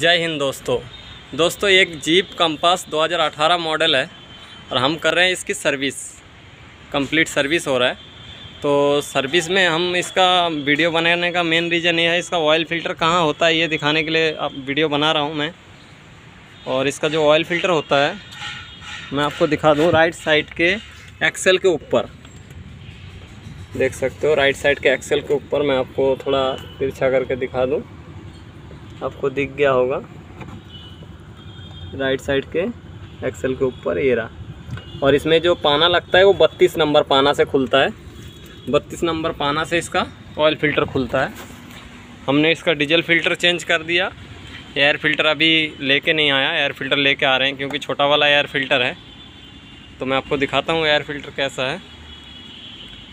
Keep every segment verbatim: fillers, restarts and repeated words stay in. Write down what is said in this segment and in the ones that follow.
जय हिंद दोस्तों दोस्तों एक जीप कंपास दो हज़ार अठारह मॉडल है और हम कर रहे हैं इसकी सर्विस, कंप्लीट सर्विस हो रहा है। तो सर्विस में हम इसका वीडियो बनाने का मेन रीज़न ये है, इसका ऑयल फ़िल्टर कहाँ होता है ये दिखाने के लिए आप वीडियो बना रहा हूँ मैं। और इसका जो ऑयल फ़िल्टर होता है मैं आपको दिखा दूँ, राइट साइड के एक्सेल के ऊपर देख सकते हो, राइट साइड के एक्सेल के ऊपर मैं आपको थोड़ा तिरछा करके दिखा दूँ, आपको दिख गया होगा। राइट साइड के एक्सेल के ऊपर ये रहा। और इसमें जो पाना लगता है वो बत्तीस नंबर पाना से खुलता है, बत्तीस नंबर पाना से इसका ऑयल फ़िल्टर खुलता है। हमने इसका डीजल फ़िल्टर चेंज कर दिया, एयर फ़िल्टर अभी लेके नहीं आया, एयर फ़िल्टर लेके आ रहे हैं क्योंकि छोटा वाला एयर फ़िल्टर है। तो मैं आपको दिखाता हूँ एयर फ़िल्टर कैसा है।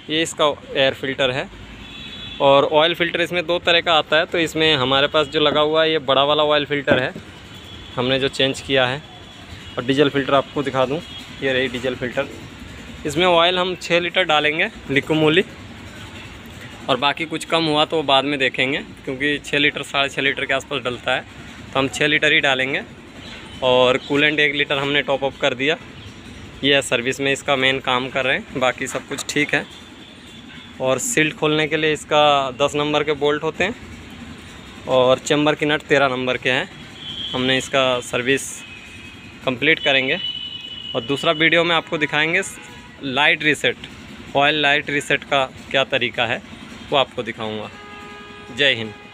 ये इसका एयर फ़िल्टर है। और ऑयल फ़िल्टर इसमें दो तरह का आता है, तो इसमें हमारे पास जो लगा हुआ है ये बड़ा वाला ऑयल फ़िल्टर है, हमने जो चेंज किया है। और डीजल फ़िल्टर आपको दिखा दूं, ये रही डीजल फ़िल्टर। इसमें ऑयल हम छः लीटर डालेंगे लिको मोली, और बाकी कुछ कम हुआ तो बाद में देखेंगे क्योंकि छः लीटर साढ़े छः लीटर के आसपास डलता है, तो हम छः लीटर ही डालेंगे। और कूलेंट एक लीटर हमने टॉपअप कर दिया। यह सर्विस में इसका मेन काम कर रहे हैं, बाकी सब कुछ ठीक है। और सील्ड खोलने के लिए इसका दस नंबर के बोल्ट होते हैं और चेम्बर की नट तेरह नंबर के हैं। हमने इसका सर्विस कंप्लीट करेंगे और दूसरा वीडियो में आपको दिखाएंगे light reset, oil light reset का क्या तरीका है वो आपको दिखाऊंगा। जय हिंद।